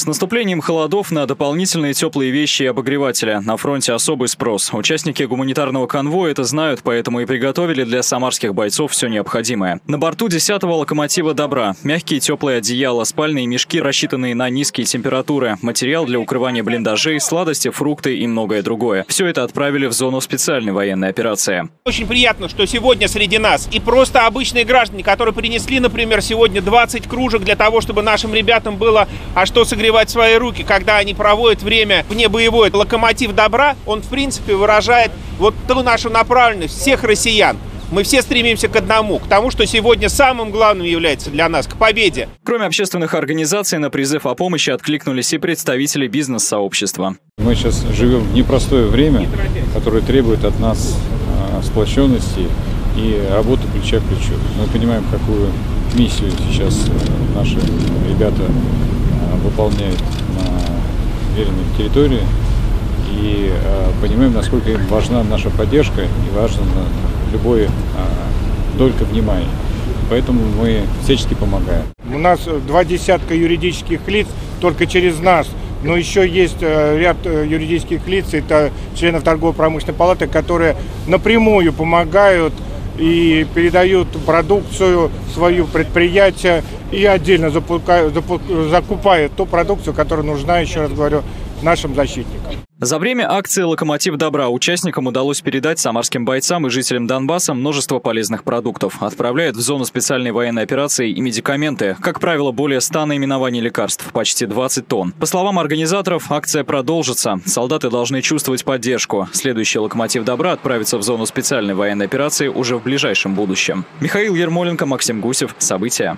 С наступлением холодов на дополнительные теплые вещи и обогревателя на фронте особый спрос. Участники гуманитарного конвоя это знают, поэтому и приготовили для самарских бойцов все необходимое. На борту 10-го локомотива «Добра» мягкие теплые одеяла, спальные мешки, рассчитанные на низкие температуры, материал для укрывания блиндажей, сладости, фрукты и многое другое. Все это отправили в зону специальной военной операции. Очень приятно, что сегодня среди нас и просто обычные граждане, которые принесли, например, сегодня 20 кружек для того, чтобы нашим ребятам было что согревать свои руки, когда они проводят время вне боевое. Локомотив добра, он в принципе выражает вот ту нашу направленность всех россиян. Мы все стремимся к одному, к тому, что сегодня самым главным является для нас, к победе. Кроме общественных организаций, на призыв о помощи откликнулись и представители бизнес-сообщества. Мы сейчас живем в непростое время, которое требует от нас сплоченности и работы плеча к плечу. Мы понимаем, какую миссию сейчас наши ребята выполняют на веренной территории, и понимаем, насколько им важна наша поддержка и важна любое долька внимания. Поэтому мы всячески помогаем. У нас 20 юридических лиц только через нас, но еще есть ряд юридических лиц, это членов торгово-промышленной палаты, которые напрямую помогают и передают продукцию свою предприятию и отдельно закупают ту продукцию, которая нужна, еще раз говорю, нашим защитникам. За время акции «Локомотив добра» участникам удалось передать самарским бойцам и жителям Донбасса множество полезных продуктов. Отправляют в зону специальной военной операции и медикаменты. Как правило, более 100 наименований лекарств, почти 20 тонн. По словам организаторов, акция продолжится. Солдаты должны чувствовать поддержку. Следующий «Локомотив добра» отправится в зону специальной военной операции уже в ближайшем будущем. Михаил Ермоленко, Максим Гусев. События.